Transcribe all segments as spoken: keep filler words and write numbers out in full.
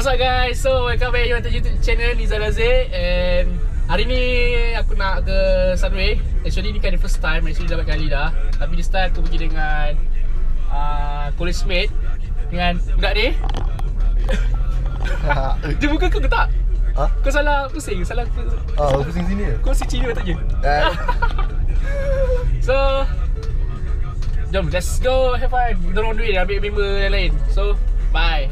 What's up guys? So welcome back to YouTube channel Nizal Razik. And hari ni aku nak ke Sunway. Actually ni kan the first time, actually dah banyak kali dah. Tapi this time aku pergi dengan uh, college mate, dengan budak ni. Dia muka kau ke tak? Ha? Huh? Kau salah pusing, salah pusing. Ah, oh, pusing sini ke? Kau sini letak je. So jom, let's go have fun. Dorang duit ambil member yang lain. So, bye.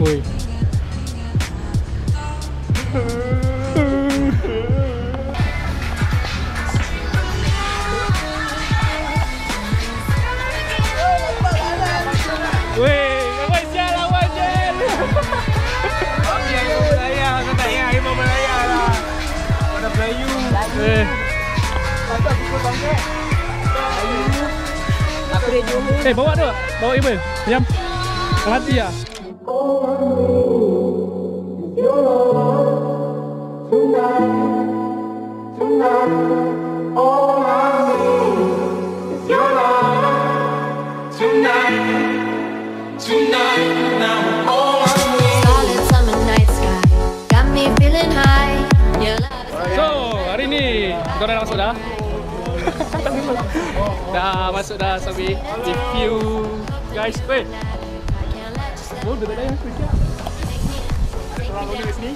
Oi. Eh. Pasal aku bangga. Ayu. Apa dia jumpa? Eh, bawa tu. Bawa Ibu. Diam. Mati ah. Kau dah masuk dah? Dah masuk dah sampai. If you guys, wait. Oh, dah tak ada yang aku siap. Orang boleh kat sini.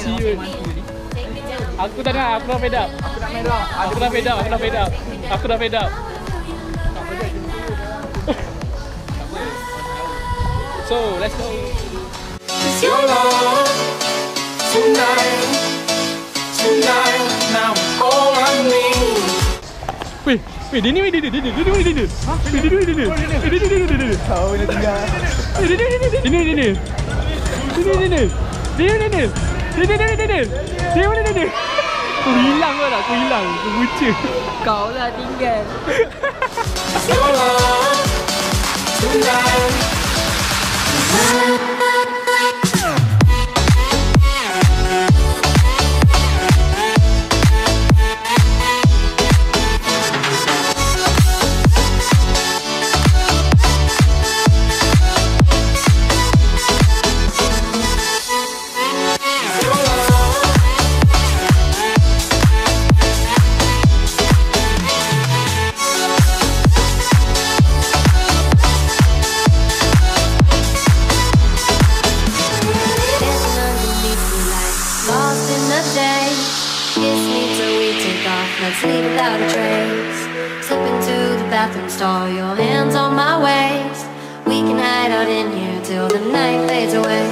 Siun. Aku tak nak, aku dah fed up. Aku dah fed up, aku dah fed up. Aku dah fed up. So, let's go. It's your love tonight. Weh, weh, dia ni weh dia dia dia dia dia dia dia ha? Weh dia dia dia dia dia dia dia dia dia tahu dia tinggal weh dia dia dia dia dia dia dia dia dia dia dia dia dia dia dia dia dia dia dia aku hilang kau lah, aku hilang, aku buca kau lah tinggal All your hands on my waist. We can hide out in here till the night fades away.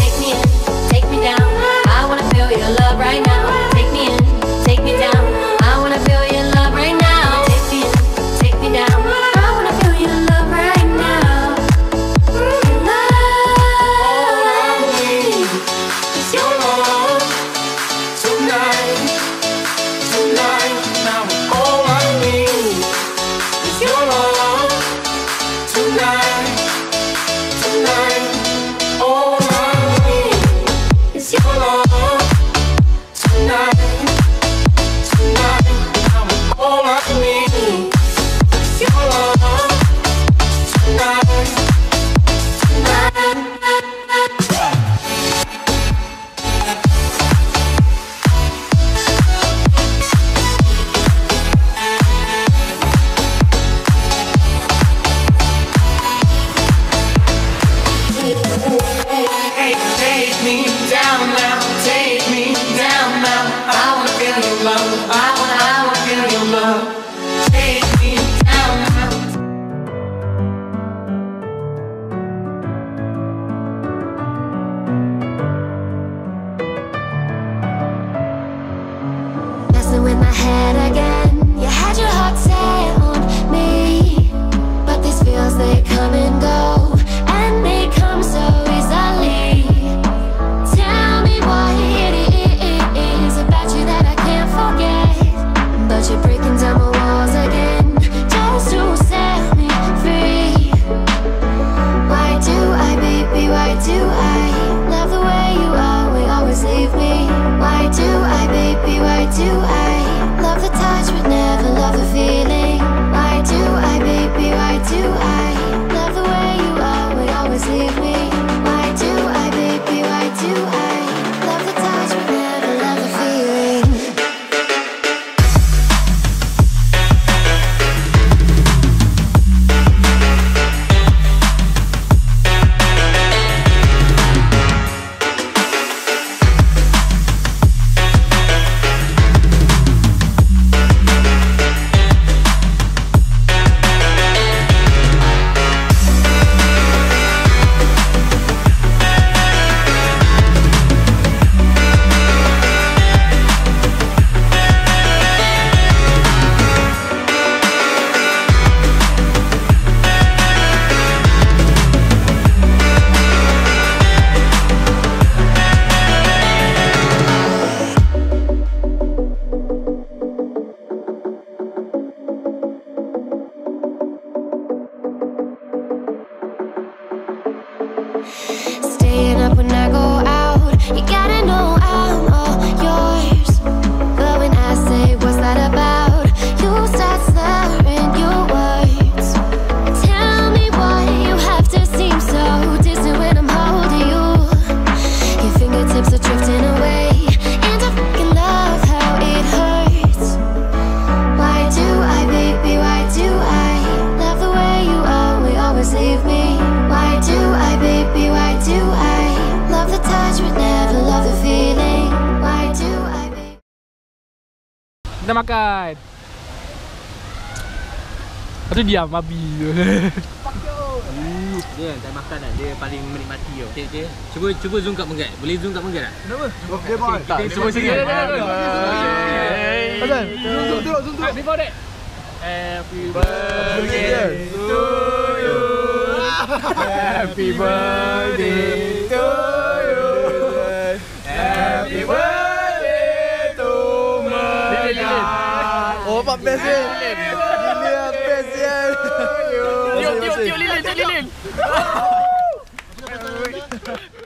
Take me in, take me down. I wanna feel your love right now. Take me in, take me down. I wanna feel your love right now. Take me in, take me down. I wanna feel your love right now. Love me, it's your love tonight, tonight. Now it's all I need. Your love tonight, tonight. Kita makan. Lepas tu diam, babi. Dia tak makan lah, dia paling menikmati tau. Okay, okay. Cuba, cuba zoom kat Penggat. Boleh zoom kat Penggat tak? Kenapa? Okay, boy. Kita cuba sini. Zoom, zoom teruk, zoom teruk. Before that. Happy birthday to you. Happy birthday to you. Happy birthday to Penggat. Oh, Pak Bes ni. Gila Bes ni. Tiup, tiup, tiup lilin, tiup lilin.